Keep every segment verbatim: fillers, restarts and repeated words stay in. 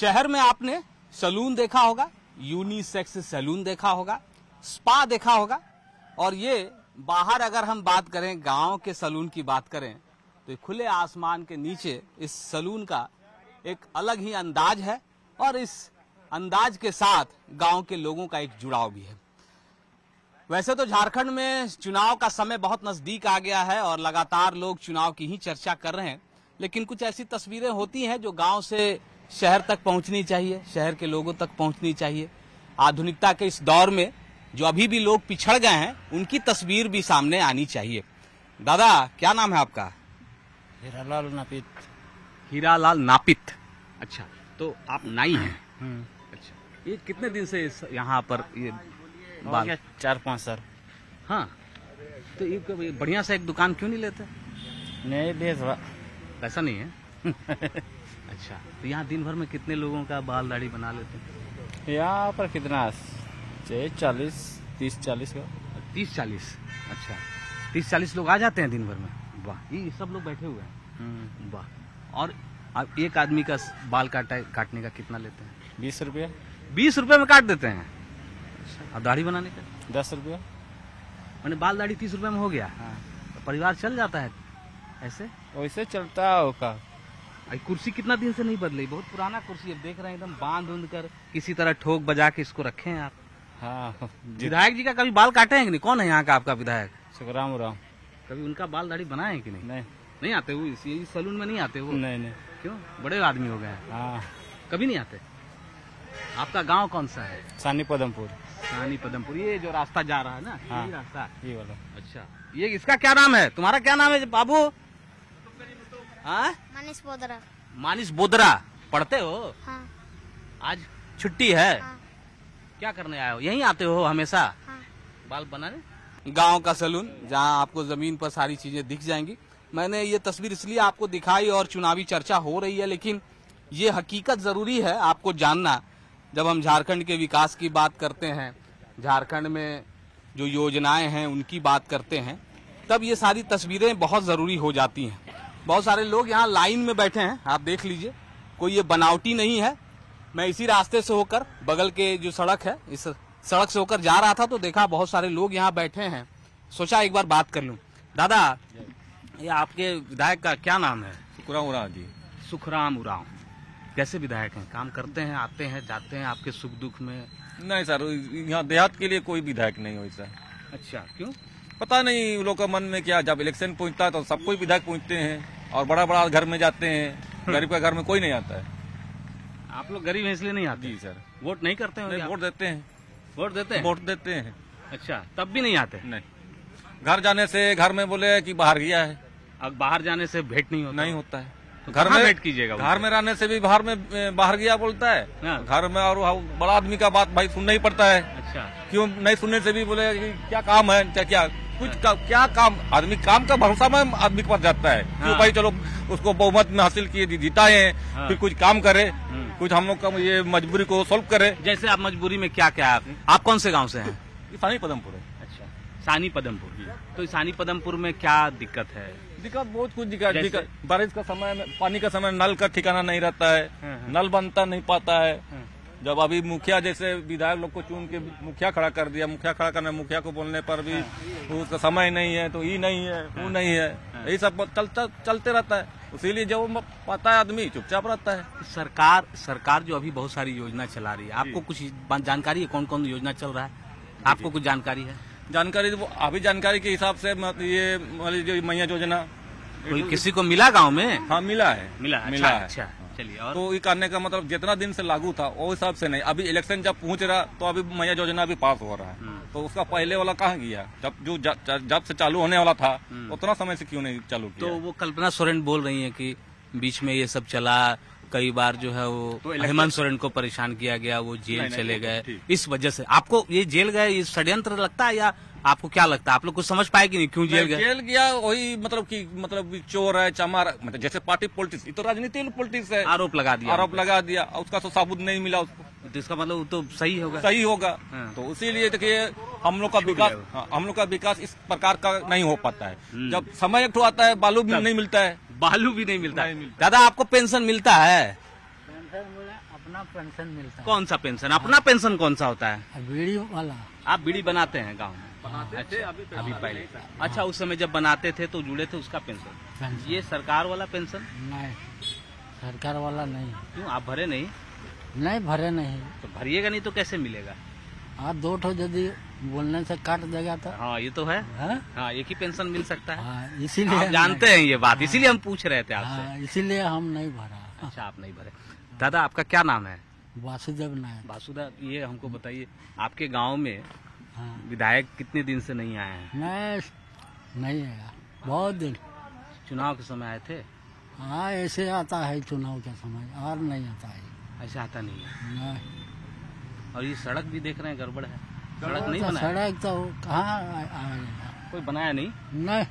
शहर में आपने सैलून देखा होगा, यूनिसेक्स सैलून देखा होगा, स्पा देखा होगा, और ये बाहर अगर हम बात करें, गांव के सैलून की बात करें, तो खुले आसमान के नीचे इस सैलून का एक अलग ही अंदाज है और इस अंदाज के साथ गांव के लोगों का एक जुड़ाव भी है। वैसे तो झारखंड में चुनाव का समय बहुत नजदीक आ गया है और लगातार लोग चुनाव की ही चर्चा कर रहे हैं, लेकिन कुछ ऐसी तस्वीरें होती हैं जो गांव से शहर तक पहुंचनी चाहिए, शहर के लोगों तक पहुंचनी चाहिए। आधुनिकता के इस दौर में जो अभी भी लोग पिछड़ गए हैं, उनकी तस्वीर भी सामने आनी चाहिए। दादा, क्या नाम है आपका? हीरालाल नापित। हीरालाल नापित, अच्छा, तो आप नाई हैं। अच्छा, ये कितने दिन से यहाँ पर ये बाल? चार पाँच साल। हाँ, तो ये बढ़िया सा एक दुकान क्यों नहीं लेते? नहीं, बेच पैसा नहीं है। अच्छा, तो यहाँ दिन भर में कितने लोगों का बाल दाढ़ी बना लेते हैं? यहाँ पर कितना, चालीस तीस चालीस का तीस चालीस अच्छा, तीस चालीस लोग आ जाते हैं दिन भर में। वाह, ये सब लोग बैठे हुए हैं। वाह, और आप एक आदमी का बाल काटा काटने का कितना लेते हैं? बीस रुपया। बीस रुपये में काट देते हैं? और दाढ़ी बनाने का? दस रुपया। मैंने बाल दाढ़ी तीस रुपये में हो गया। हाँ। तो परिवार चल जाता है ऐसे? वैसे चलता होगा। कुर्सी कितना दिन से नहीं बदली, बहुत पुराना कुर्सी है, देख रहे हैं एकदम बांध उंध कर, किसी तरह ठोक बजा के इसको रखे हैं आप। हाँ, विधायक जी का कभी बाल काटे हैं कि नहीं? कौन है यहाँ का आपका विधायक? सुखराम उराँव। कभी उनका बाल दाढ़ी बनाए हैं कि नहीं? नहीं, नहीं आते वो, इसी सैलून में नहीं आते वो? नहीं नहीं। क्यों, बड़े आदमी हो गए? हाँ, कभी नहीं आते। आपका गाँव कौन सा है? सानी पदमपुर। सानी पदमपुर, ये जो रास्ता जा रहा है ना? हाँ, ये रास्ता, ये वाला। अच्छा, ये इसका क्या नाम है, तुम्हारा क्या नाम है बाबू? मनीष बोदरा। मनीष बोदरा, पढ़ते हो? हाँ। आज छुट्टी है? हाँ। क्या करने आए हो, यहीं आते हो हमेशा? हाँ। बाल बनाने? गांव का सैलून, जहां आपको जमीन पर सारी चीजें दिख जाएंगी। मैंने ये तस्वीर इसलिए आपको दिखाई, और चुनावी चर्चा हो रही है, लेकिन ये हकीकत जरूरी है आपको जानना। जब हम झारखंड के विकास की बात करते हैं, झारखंड में जो योजनाएं हैं उनकी बात करते हैं, तब ये सारी तस्वीरें बहुत जरूरी हो जाती हैं। बहुत सारे लोग यहाँ लाइन में बैठे हैं, आप देख लीजिए, कोई ये बनावटी नहीं है। मैं इसी रास्ते से होकर, बगल के जो सड़क है, इस सड़क से होकर जा रहा था तो देखा बहुत सारे लोग यहाँ बैठे हैं, सोचा एक बार बात कर लूँ। दादा, ये आपके विधायक का क्या नाम है? सुखराम उराँव जी। सुखराम उराँव कैसे विधायक हैं, काम करते हैं, आते हैं जाते हैं आपके सुख दुख में? नहीं सर, यहाँ देहात के लिए कोई विधायक नहीं हो सर। अच्छा, क्यों? पता नहीं लोगों का मन में क्या, जब इलेक्शन पहुंचता है तो सब कोई विधायक पहुंचते हैं और बड़ा बड़ा घर में जाते हैं, गरीब का घर में कोई नहीं आता है। आप लोग गरीब हैं इसलिए नहीं आते? जी सर। वोट नहीं करते हैं? वोट देते हैं। वोट देते हैं? वोट देते हैं। अच्छा, तब भी नहीं आते? नहीं, घर जाने से, घर में बोले कि बाहर गया है। अब बाहर जाने से भेंट नहीं होता? नहीं होता है। घर में भेंट कीजिएगा? घर में रहने से भी बाहर में, बाहर गया बोलता है घर में, और बड़ा आदमी का बात भाई सुनना ही पड़ता है। अच्छा, क्यों नहीं सुनने से भी बोले क्या काम है, क्या क्या कुछ का, क्या काम, आदमी काम का भरोसा में आदमी के पास जाता है। हाँ। तो भाई चलो उसको बहुमत में हासिल किए जिताए। हाँ। फिर कुछ काम करे, कुछ हम लोग का ये मजबूरी को सोल्व करे। जैसे आप मजबूरी में क्या क्या है? आप कौन से गांव से हैं? सानी पदमपुर है। अच्छा, सानी पदमपुर, तो सानी पदमपुर में क्या दिक्कत है? दिक्कत बहुत कुछ दिक्कत, बारिश का समय में, पानी का समय, नल का ठिकाना नहीं रहता है, नल बनता नहीं पाता है। जब अभी मुखिया जैसे विधायक लोग को चुन के मुखिया खड़ा कर दिया, मुखिया खड़ा करना, मुखिया को बोलने पर भी उसका समय नहीं है, तो ये नहीं है, वो नहीं है, यही सब चलता चलते रहता है। इसीलिए जब पता है आदमी चुपचाप रहता है। सरकार सरकार जो अभी बहुत सारी योजना चला रही है, आपको कुछ जानकारी है कौन कौन योजना चल रहा है? आपको कुछ जानकारी है? जानकारी अभी जानकारी के हिसाब से ये मान लीजिए मैया योजना किसी को मिला गाँव में? हाँ, मिला है, मिला मिला है। और? तो ये करने का मतलब जितना दिन से लागू था वो हिसाब से नहीं। अभी इलेक्शन जब पहुंच रहा तो अभी मैया योजना भी पास हो रहा है, तो उसका पहले वाला कहाँ गया, जब जो जब से चालू होने वाला था उतना समय से क्यों नहीं चालू किया? तो वो कल्पना सोरेन बोल रही है कि बीच में ये सब चला, कई बार जो है वो तो हेमंत सोरेन को परेशान किया गया, वो जेल चले गए, इस वजह से। आपको ये जेल गए ये षड्यंत्र लगता है, या आपको क्या लगता है? आप लोग कुछ समझ पाए कि नहीं क्यों जेल गए? जेल गया वही मतलब कि मतलब चोर है, चमार, मतलब जैसे पार्टी पॉलिटिक्स, ये तो राजनीति पॉलिटिक्स है। आरोप लगा दिया? आरोप लगा दिया, उसका तो सबूत नहीं मिला उसको, तो इसका मतलब तो सही होगा? सही होगा। हाँ। तो इसीलिए देखिए हम लोग का विकास, हम लोग का विकास इस प्रकार का नहीं हो पाता है। जब समय एक आता है, बालू भी नहीं मिलता है। बालू भी नहीं मिलता है। दादा, आपको पेंशन मिलता है? अपना अपना पेंशन मिलता है। कौन सा पेंशन? अपना पेंशन कौन सा होता है? बीड़ी वाला। आप बीड़ी बनाते हैं गाँव में? बनाते अच्छा, थे अभी, अभी पहले। अच्छा, उस समय जब बनाते थे तो जुड़े थे उसका पेंशन। ये सरकार वाला पेंशन? नहीं, सरकार वाला नहीं। क्यों, आप भरे नहीं? नहीं भरे नहीं। तो भरिएगा नहीं तो कैसे मिलेगा? आप दो ठो यदि बोलने से काट देगा तो। हाँ ये तो है, हाँ एक ही पेंशन मिल सकता है, इसीलिए जानते हैं ये बात, इसीलिए हम पूछ रहे थे आपसे, इसीलिए हम नहीं भरा। अच्छा, आप नहीं भरे। दादा आपका क्या नाम है? वासुदेव नायक। वासुदेव, ये हमको बताइए आपके गाँव में विधायक कितने दिन से नहीं आए हैं? नहीं नहीं आया, बहुत दिन। चुनाव के समय आए थे? हाँ ऐसे आता है चुनाव के समय, और नहीं आता है। ऐसा आता नहीं है नहीं। और ये सड़क भी देख रहे हैं गड़बड़ है, सड़क नहीं बना। सड़क तो कहाँ कोई बनाया नहीं। नहीं।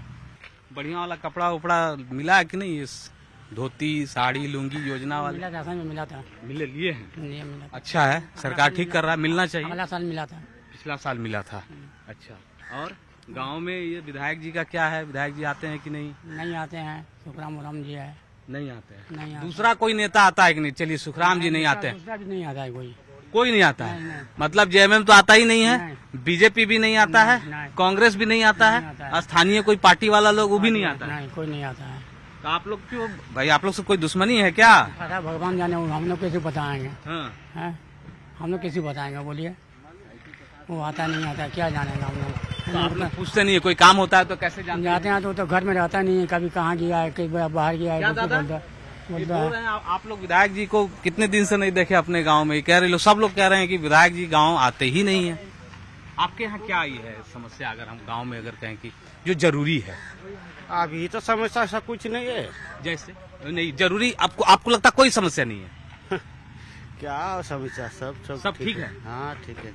बढ़िया वाला कपड़ा उपड़ा मिला है कि नहीं? धोती साड़ी लुंगी योजना वाले मिला था, मिला था। मिले लिए हैं? अच्छा है, सरकार ठीक कर रहा है, मिलना चाहिए। अगला साल मिला था, पिछला साल मिला था। अच्छा, और गांव में ये विधायक जी का क्या है? विधायक जी आते हैं कि नहीं? नहीं आते हैं। सुखराम उराँव जी है, नहीं आते हैं। नहीं आते। दूसरा कोई नेता आता है कि नहीं? चलिए सुखराम जी नहीं आते हैं, दूसरा भी नहीं आता है, कोई कोई नहीं आता है। नहीं, नहीं। मतलब जे एम एम तो आता ही नहीं है, बीजेपी भी नहीं आता है, कांग्रेस भी नहीं आता है, स्थानीय कोई पार्टी वाला लोग वो भी नहीं आता है, कोई नहीं आता है। तो आप लोग क्यों भाई, आप लोग से कोई दुश्मनी है क्या? भगवान जाने, हम लोग कैसे बताएंगे, हम लोग कैसे बताएंगे, बोलिए। वो आता नहीं आता क्या जानेगा हम लोग? तो आप लोग पूछते नहीं है? कोई काम होता है तो कैसे जान जाते हैं? तो, तो घर में रहता नहीं है, कभी कहाँ गया है, कभी बाहर गया है, बोलता बोलता है। आप लोग विधायक जी को कितने दिन से नहीं देखे अपने गांव में? कह रहे लोग, सब लोग कह रहे हैं कि विधायक जी गांव आते ही नहीं है। आपके यहाँ क्या ये है समस्या? अगर हम गाँव में अगर कहें कि जो जरूरी है अभी, तो समस्या ऐसा कुछ नहीं है। जैसे नहीं जरूरी आपको, आपको लगता कोई समस्या नहीं है? क्या समस्या, सब सब ठीक है। हाँ ठीक है,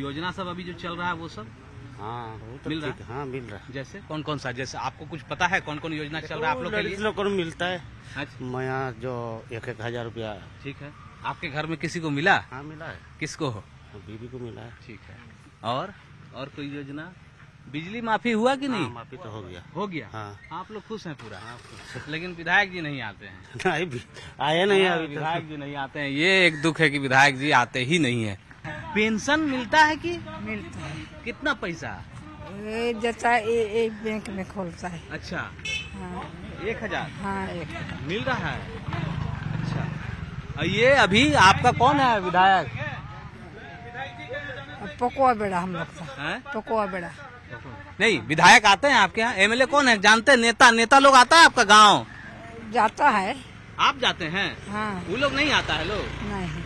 योजना सब अभी जो चल रहा है वो सब हाँ वो तो मिल रहा है। हाँ मिल रहा है। जैसे कौन कौन सा? जैसे आपको कुछ पता है कौन कौन योजना चल रहा है आप लोग के लिए? लोग को मिलता है। अच्छा। मैं यहाँ जो एक एक हजार रुपया। ठीक है। आपके घर में किसी को मिला? हाँ मिला है। किसको? बीबी को मिला है। ठीक है। और और कोई योजना? बिजली माफी हुआ कि नहीं? माफी तो हो गया। हो गया। हाँ आप लोग खुश हैं पूरा? लेकिन विधायक जी नहीं आते हैं। आए नहीं, विधायक जी नहीं आते हैं, ये एक दुख है कि विधायक जी आते ही नहीं है। पेंशन मिलता है कि? मिलता है। कितना पैसा? ये जैसा एक बैंक में खोलता है। अच्छा। हाँ। एक हजार। हाँ एक हजार मिल रहा है। अच्छा, ये अभी आपका कौन है विधायक? पकोआ बेड़ा हम लोग का। पकोआ बेड़ा नहीं, विधायक आते हैं आपके यहाँ? एम एल ए कौन है जानते हैं? नेता नेता लोग आता है आपका गाँव? जाता है। आप जाते हैं? हाँ। वो लोग नहीं आता है? लोग नहीं।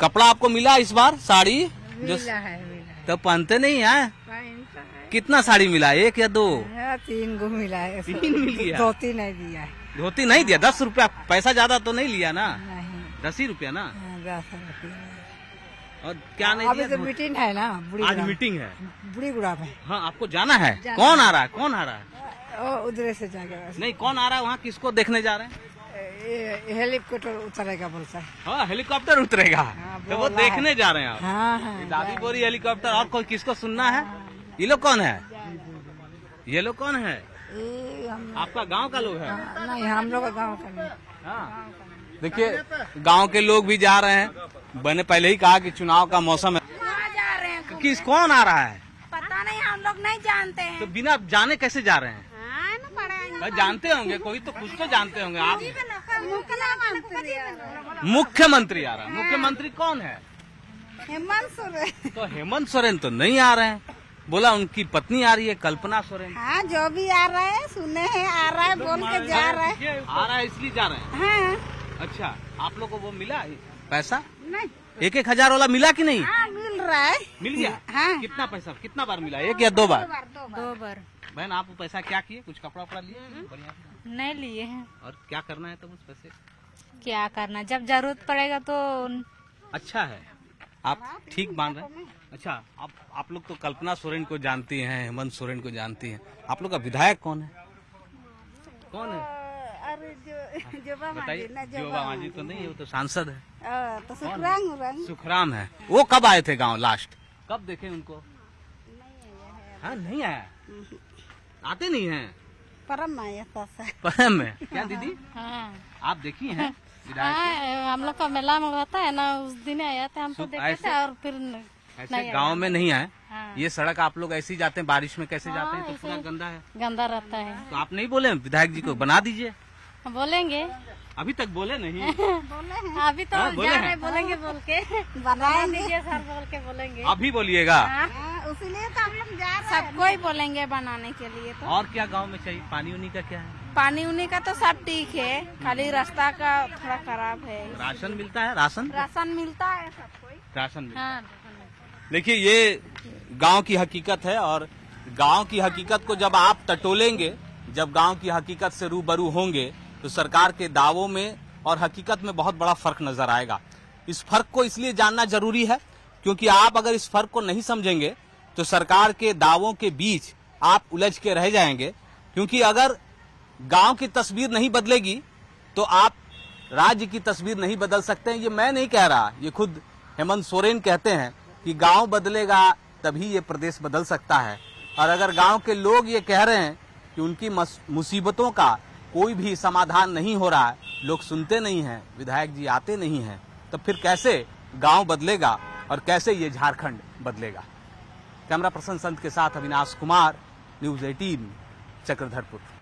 कपड़ा आपको मिला इस बार? साड़ी जो मिला है, मिला है। तो पहनते नहीं है? कितना साड़ी मिला, एक या दो? तीन गो मिला है। तीन मिल गया। धोती नहीं दिया है। धोती नहीं दिया? दस रुपया पैसा ज्यादा तो नहीं लिया ना? नहीं। दस ही रुपया ना? दस रुपया। और क्या नहीं दिया? अभी तो मीटिंग है ना, आज मीटिंग है बुढ़ी गुड़ा में। हाँ आपको जाना है? कौन आ रहा है? कौन आ रहा है? उधर से जाएगा। नहीं कौन आ रहा है वहाँ? किसको देखने जा रहे हैं? हेलीकॉप्टर उतरेगा बोलता है। हाँ हेलीकॉप्टर उतरेगा। हाँ, तो वो देखने जा रहे हैं आप? हाँ, हाँ, दादी बोरी हेलीकॉप्टर। और कोई किसको सुनना है? ये लोग कौन है? ये लोग कौन है? आपका गांव का लोग है? हाँ, नहीं हम लोग का गांव का नहीं। हाँ देखिए गांव के लोग भी जा रहे हैं। मैंने पहले ही कहा कि चुनाव का मौसम है। जा रहे हैं किस? कौन आ रहा है पता नहीं, हम लोग नहीं जानते हैं। तो बिना जाने कैसे जा रहे हैं? जानते होंगे कोई तो, कुछ तो जानते होंगे आप। मुख्यमंत्री आ रहा है। मुख्यमंत्री कौन है? हेमंत सोरेन। तो हेमंत सोरेन तो नहीं आ रहे हैं, बोला उनकी पत्नी आ रही है कल्पना सोरेन। हाँ जो भी आ रहा है सुने हैं, आ रहा है बोल के जा रहा है। आ रहा है इसलिए जा रहे हैं। अच्छा आप लोग को वो मिला पैसा? नहीं। एक एक हजार वाला मिला कि नहीं? मिल रहा है। मिल गया। कितना पैसा? कितना बार मिला, एक या दो बार? दो बार। बहन आप पैसा क्या किए? कुछ कपड़ा उपड़ा लिए? नहीं लिए हैं। और क्या करना है तुम उस पैसे? क्या करना, जब जरूरत पड़ेगा तो। अच्छा है, आप ठीक मान रहे हैं। अच्छा आप आप लोग तो कल्पना सोरेन को जानती हैं, हेमंत सोरेन को जानती हैं। आप लोग का विधायक कौन है? कौन है? अरे जो जोबा मांझी ना, जोबा मांझी तो नहीं है, वो तो सांसद है। तो सुखराम सुखराम है। वो कब आए थे गाँव लास्ट? कब देखे उनको? हाँ नहीं आया। आते नहीं हैं? परम में आया था। परम में क्या दीदी? हाँ। आप देखी हैं? हाँ, हम लोग का मेला में होता है ना, उस दिन आया था, हमको देखे थे और फिर ऐसे गांव में नहीं आए। हाँ। ये सड़क आप लोग ऐसे ही जाते हैं, बारिश में कैसे हाँ, जाते हैं, तो पूरा गंदा है, गंदा रहता है। तो आप नहीं बोले विधायक जी को बना दीजिए? बोलेंगे, अभी तक बोले नहीं। बोले हैं, अभी तो जा रहे, बोलेंगे, बोल के बना दीजिए सर, बोल के बोलेंगे, अभी बोलिएगा। उसीलिए तो हम लोग जा रहे हैं, सबको ही बोलेंगे बनाने के लिए। तो और क्या गाँव में चाहिए? पानी उनी का क्या है? पानी उन्हीं का तो सब ठीक है, खाली रास्ता का थोड़ा खराब है। राशन मिलता है? राशन राशन मिलता है सबको, राशन मिलता है। हाँ। देखिए ये गांव की हकीकत है, और गांव की हकीकत को जब आप टटोलेंगे, जब गांव की हकीकत से रूबरू होंगे, तो सरकार के दावों में और हकीकत में बहुत बड़ा फर्क नजर आएगा। इस फर्क को इसलिए जानना जरूरी है क्योंकि आप अगर इस फर्क को नहीं समझेंगे तो सरकार के दावों के बीच आप उलझ के रह जाएंगे। क्योंकि अगर गांव की तस्वीर नहीं बदलेगी तो आप राज्य की तस्वीर नहीं बदल सकते हैं। ये मैं नहीं कह रहा, ये खुद हेमंत सोरेन कहते हैं कि गांव बदलेगा तभी ये प्रदेश बदल सकता है। और अगर गांव के लोग ये कह रहे हैं कि उनकी मुसीबतों का कोई भी समाधान नहीं हो रहा है, लोग सुनते नहीं हैं, विधायक जी आते नहीं हैं, तो फिर कैसे गाँव बदलेगा और कैसे ये झारखंड बदलेगा? कैमरा पर्सन संत के साथ अविनाश कुमार, न्यूज़ अठारह, चक्रधरपुर।